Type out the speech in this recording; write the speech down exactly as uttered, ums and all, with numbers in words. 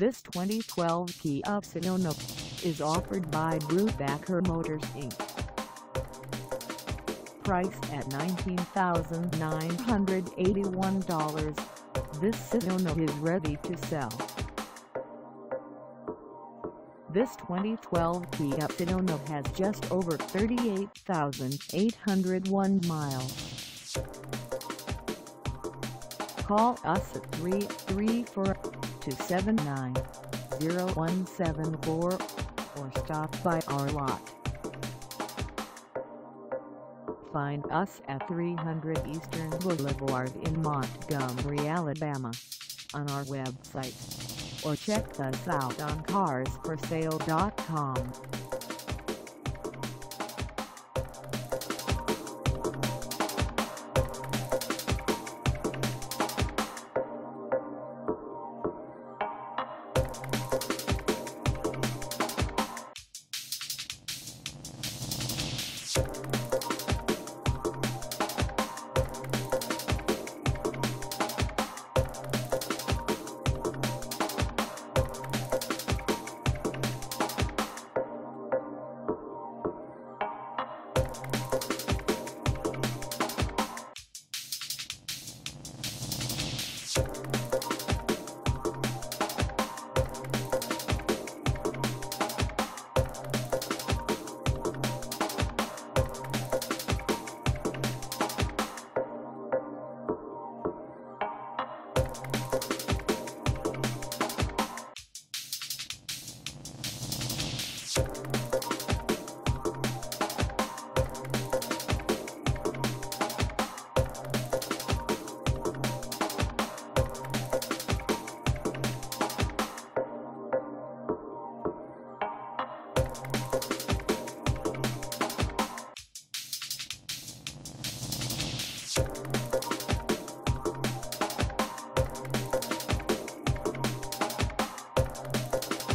This twenty twelve Kia Sedona is offered by Brewbaker Motors Incorporated. Priced at nineteen thousand nine hundred eighty-one dollars, this Sedona is ready to sell. This twenty twelve Kia Sedona has just over thirty-eight thousand eight hundred one miles. Call us at three three four, two seven nine, zero one seven four or stop by our lot. Find us at three hundred Eastern Boulevard in Montgomery, Alabama, on our website, or check us out on cars for sale dot com. We'll be right back.